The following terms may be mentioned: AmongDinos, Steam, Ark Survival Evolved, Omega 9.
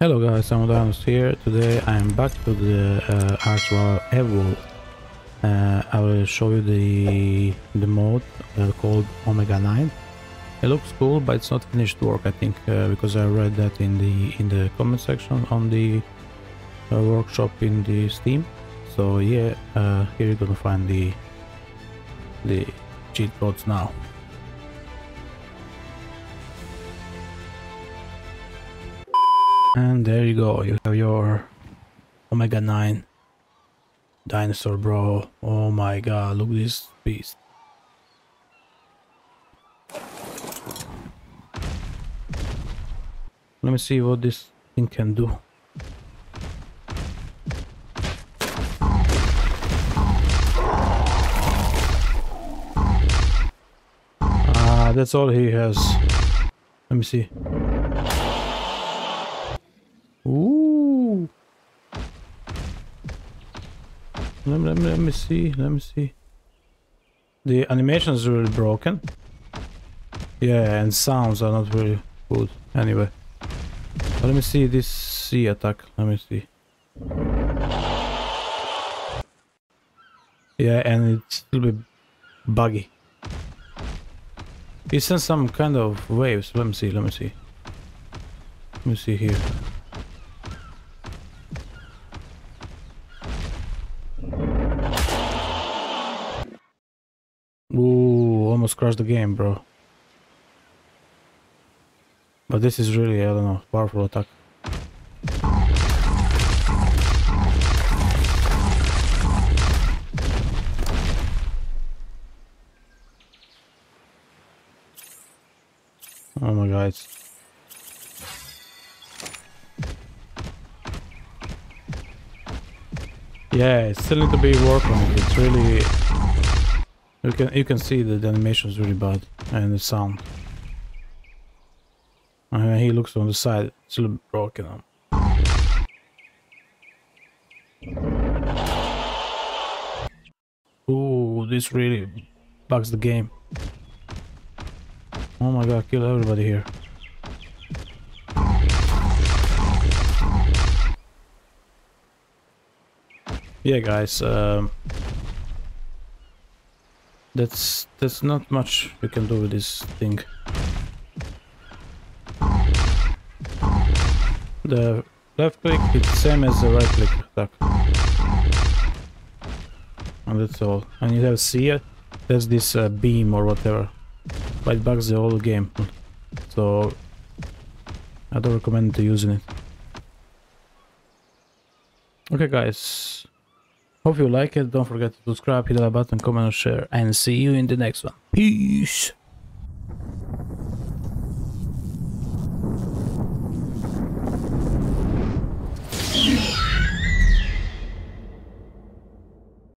Hello guys, AmongDinos here. Today I am back to the Ark Survival Evolved. I will show you the mod called Omega 9. It looks cool, but it's not finished work, I think, because I read that in the comment section on the workshop in the Steam. So yeah, here you're gonna find the cheat codes now. And there you go, you have your Omega 9 dinosaur, bro. Oh my god, look at this beast. Let me see what this thing can do. Ah, that's all he has. Let me see. Ooh. Let me see. The animations are really broken. Yeah, and sounds are not really good. Anyway, but let me see this sea attack. Let me see. Yeah, and it's a little bit buggy. It sends some kind of waves. Let me see. Let me see here. Ooh, almost crashed the game, bro. But this is really, I don't know, powerful attack. Oh my god. Yeah, it's still need to be work on it. It's really... You can see that the animation is really bad, and the sound. And he looks on the side, it's a little bit broken up. Ooh, this really bugs the game. Oh my god, kill everybody here. Yeah guys, that's not much you can do with this thing. The left click is the same as the right click attack. And that's all. And you have see, there's this beam or whatever, but it bugs the whole game, so I don't recommend to using it. Okay guys, hope you like it. Don't forget to subscribe, hit the like button, comment and share, and see you in the next one. Peace.